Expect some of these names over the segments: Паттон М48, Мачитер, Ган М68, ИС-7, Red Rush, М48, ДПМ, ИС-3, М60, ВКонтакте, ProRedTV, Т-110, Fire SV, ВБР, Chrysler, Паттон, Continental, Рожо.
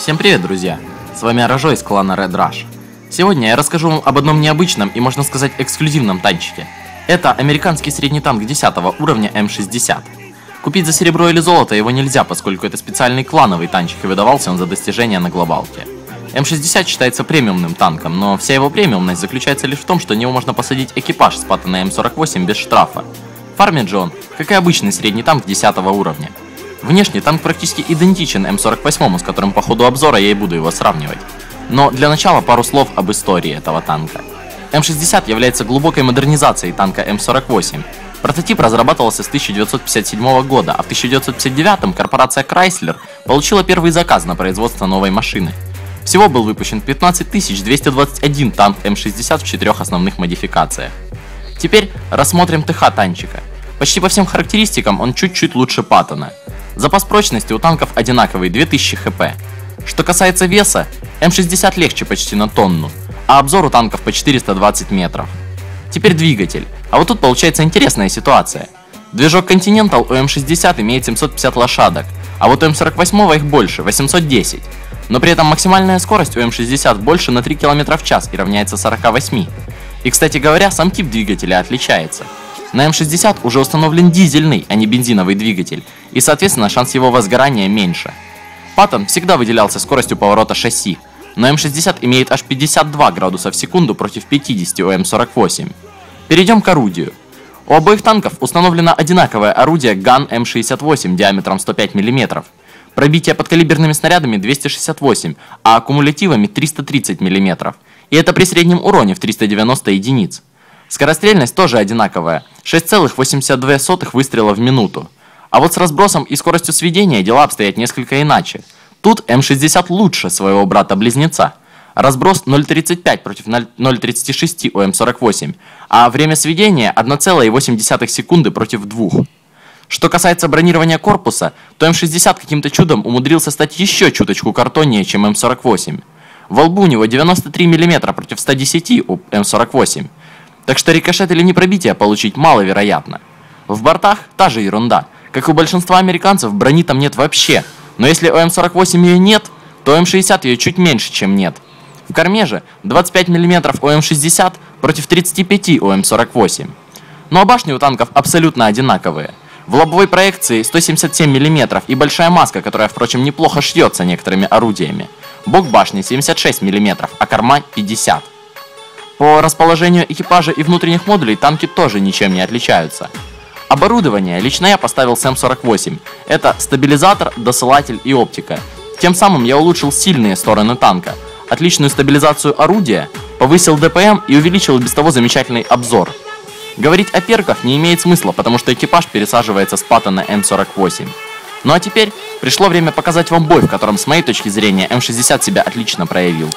Всем привет, друзья! С вами Рожо из клана Red Rush. Сегодня я расскажу вам об одном необычном и, можно сказать, эксклюзивном танчике. Это американский средний танк 10 уровня М60. Купить за серебро или золото его нельзя, поскольку это специальный клановый танчик и выдавался он за достижения на глобалке. М60 считается премиумным танком, но вся его премиумность заключается лишь в том, что на него можно посадить экипаж с Паттона М48 без штрафа. Фармит же он, как и обычный средний танк 10 уровня. Внешне танк практически идентичен М48, с которым по ходу обзора я и буду его сравнивать. Но для начала пару слов об истории этого танка. М60 является глубокой модернизацией танка М48. Прототип разрабатывался с 1957 года, а в 1959 корпорация Chrysler получила первый заказ на производство новой машины. Всего был выпущен 15 221 танк М60 в 4 основных модификациях. Теперь рассмотрим ТХ танчика. Почти по всем характеристикам он чуть-чуть лучше Паттона. Запас прочности у танков одинаковый, 2000 хп. Что касается веса, М60 легче почти на тонну, а обзор у танков по 420 метров. Теперь двигатель, а вот тут получается интересная ситуация. Движок Continental у М60 имеет 750 лошадок, а вот у М48 их больше, 810. Но при этом максимальная скорость у М60 больше на 3 км в час и равняется 48. И, кстати говоря, сам тип двигателя отличается. На М60 уже установлен дизельный, а не бензиновый двигатель, и, соответственно, шанс его возгорания меньше. Паттон всегда выделялся скоростью поворота шасси, но М60 имеет аж 52 градуса в секунду против 50 у М48. Перейдем к орудию. У обоих танков установлено одинаковое орудие Ган М68 диаметром 105 мм, пробитие подкалиберными снарядами 268, а аккумулятивами 330 мм, и это при среднем уроне в 390 единиц. Скорострельность тоже одинаковая, 6,82 выстрела в минуту. А вот с разбросом и скоростью сведения дела обстоят несколько иначе. Тут М60 лучше своего брата-близнеца. Разброс 0,35 против 0,36 у М48, а время сведения 1,8 секунды против 2. Что касается бронирования корпуса, то М60 каким-то чудом умудрился стать еще чуточку картоннее, чем М48. Во лбу у него 93 мм против 110 у М48. Так что рикошет или непробитие получить маловероятно. В бортах та же ерунда. Как у большинства американцев, брони там нет вообще. Но если у М48 ее нет, то у М60 ее чуть меньше, чем нет. В корме же 25 мм у М60 против 35 у М48. Ну а башни у танков абсолютно одинаковые. В лобовой проекции 177 мм и большая маска, которая, впрочем, неплохо шьется некоторыми орудиями. Бок башни 76 мм, а корма 50 мм. По расположению экипажа и внутренних модулей танки тоже ничем не отличаются. Оборудование лично я поставил с М48. Это стабилизатор, досылатель и оптика. Тем самым я улучшил сильные стороны танка, отличную стабилизацию орудия, повысил ДПМ и увеличил без того замечательный обзор. Говорить о перках не имеет смысла, потому что экипаж пересаживается с Паттона на М48. Ну а теперь пришло время показать вам бой, в котором с моей точки зрения М60 себя отлично проявил.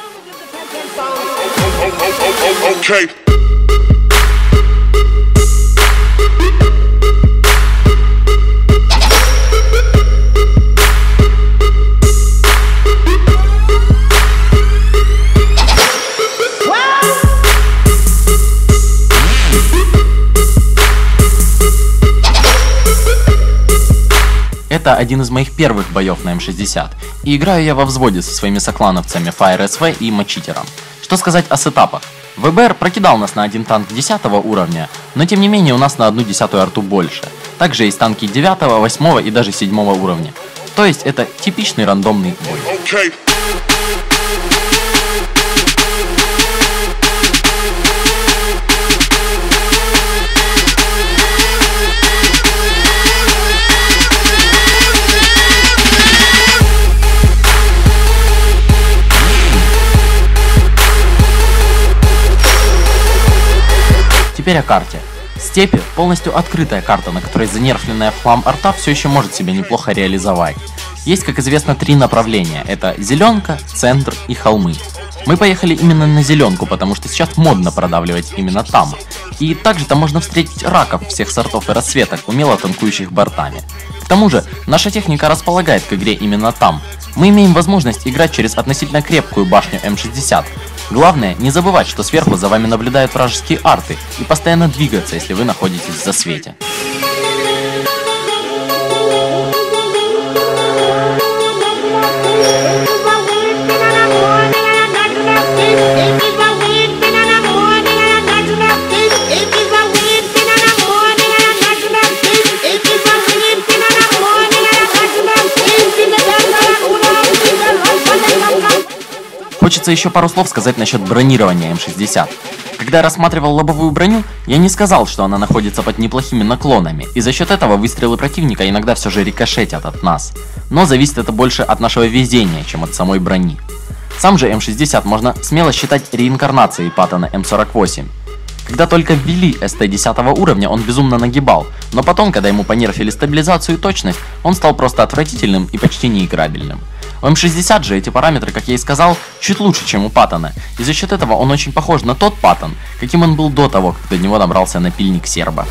Okay. Это один из моих первых боев на М60, и играю я во взводе со своими соклановцами Fire SV и Мачитером. Что сказать о сетапах? ВБР прокидал нас на один танк 10 уровня, но тем не менее у нас на 1/10 арту больше. Также есть танки 9, 8 и даже 7 уровня. То есть это типичный рандомный бой. Okay. Теперь о карте. Степи – полностью открытая карта, на которой занерфленная в хлам арта все еще может себя неплохо реализовать. Есть, как известно, три направления – это зеленка, центр и холмы. Мы поехали именно на зеленку, потому что сейчас модно продавливать именно там. И также там можно встретить раков всех сортов и расцветок, умело танкующих бортами. К тому же, наша техника располагает к игре именно там. Мы имеем возможность играть через относительно крепкую башню М60. Главное, не забывать, что сверху за вами наблюдают вражеские арты, и постоянно двигаться, если вы находитесь в засвете. Хочется еще пару слов сказать насчет бронирования М60. Когда я рассматривал лобовую броню, я не сказал, что она находится под неплохими наклонами, и за счет этого выстрелы противника иногда все же рикошетят от нас. Но зависит это больше от нашего везения, чем от самой брони. Сам же М60 можно смело считать реинкарнацией Паттона М48. Когда только ввели СТ 10 уровня, он безумно нагибал, но потом, когда ему понерфили стабилизацию и точность, он стал просто отвратительным и почти неиграбельным. У М60 же эти параметры, как я и сказал, чуть лучше, чем у Паттона, и за счет этого он очень похож на тот Паттон, каким он был до того, как до него добрался напильник серба.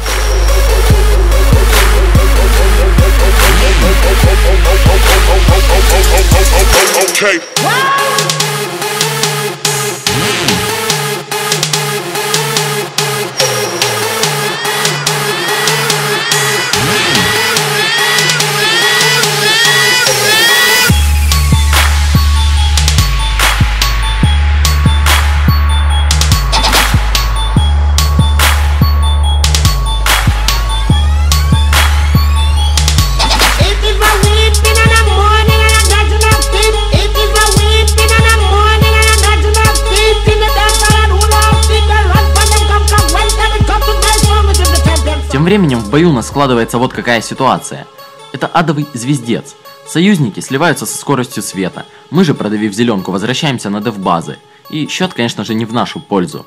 Тем временем в бою у нас складывается вот какая ситуация. Это адовый звездец. Союзники сливаются со скоростью света. Мы же, продавив зеленку, возвращаемся на дев-базы. И счет, конечно же, не в нашу пользу.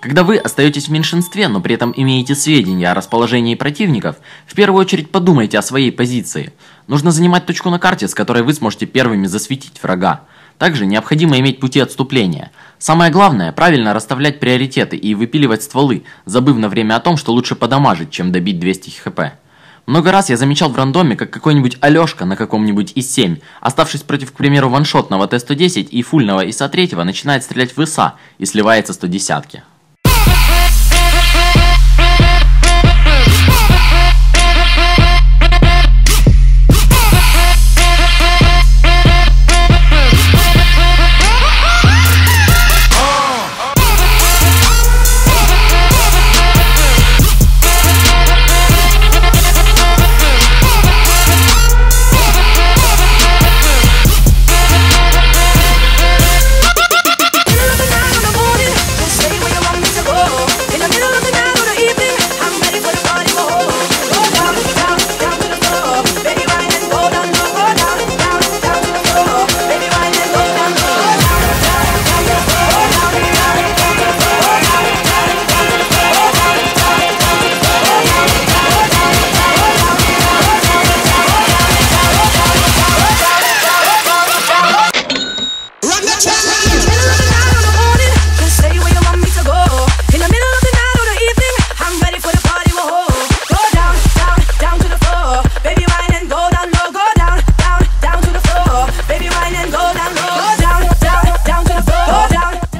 Когда вы остаетесь в меньшинстве, но при этом имеете сведения о расположении противников, в первую очередь подумайте о своей позиции. Нужно занимать точку на карте, с которой вы сможете первыми засветить врага. Также необходимо иметь пути отступления. Самое главное – правильно расставлять приоритеты и выпиливать стволы, забыв на время о том, что лучше подамажить, чем добить 200 хп. Много раз я замечал в рандоме, как какой-нибудь Алешка на каком-нибудь ИС-7, оставшись против, к примеру, ваншотного Т-110 и фульного ИС-3, начинает стрелять в ИСа и сливается 110-ки.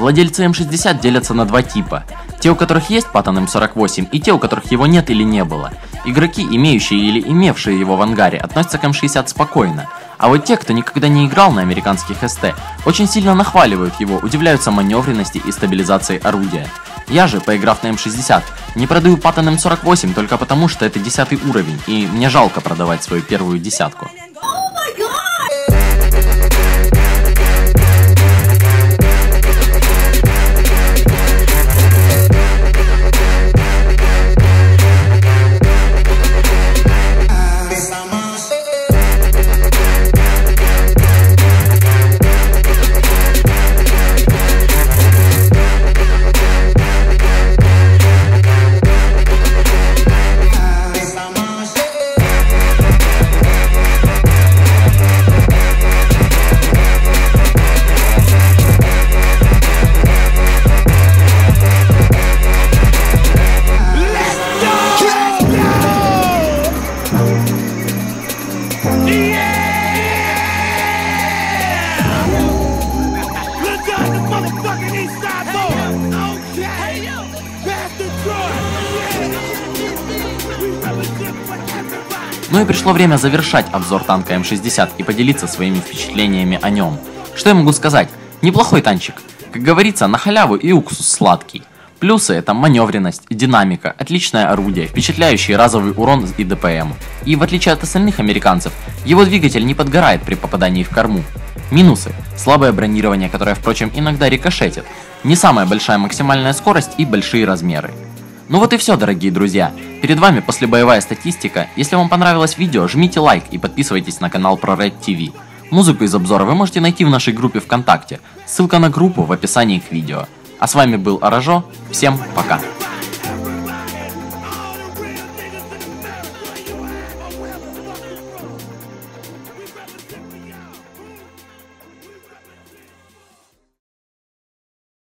Владельцы М60 делятся на два типа. Те, у которых есть Паттон М48, и те, у которых его нет или не было. Игроки, имеющие или имевшие его в ангаре, относятся к М60 спокойно. А вот те, кто никогда не играл на американских СТ, очень сильно нахваливают его, удивляются маневренности и стабилизации орудия. Я же, поиграв на М60, не продаю Паттон М48 только потому, что это 10 уровень, и мне жалко продавать свою первую десятку. motherfucking east side boy. Okay, that's Detroit. We represent for everybody. Ну и пришло время завершать обзор танка М60 и поделиться своими впечатлениями о нем. Что я могу сказать? Неплохой танчик. Как говорится, на халяву и уксус сладкий. Плюсы — это маневренность, динамика, отличное орудие, впечатляющий разовый урон и ДПМ. И в отличие от остальных американцев, его двигатель не подгорает при попадании в корму. Минусы — слабое бронирование, которое, впрочем, иногда рикошетит, не самая большая максимальная скорость и большие размеры. Ну вот и все, дорогие друзья. Перед вами послебоевая статистика. Если вам понравилось видео, жмите лайк и подписывайтесь на канал ProRedTV. Музыку из обзора вы можете найти в нашей группе ВКонтакте. Ссылка на группу в описании к видео. А с вами был Арожо, всем пока.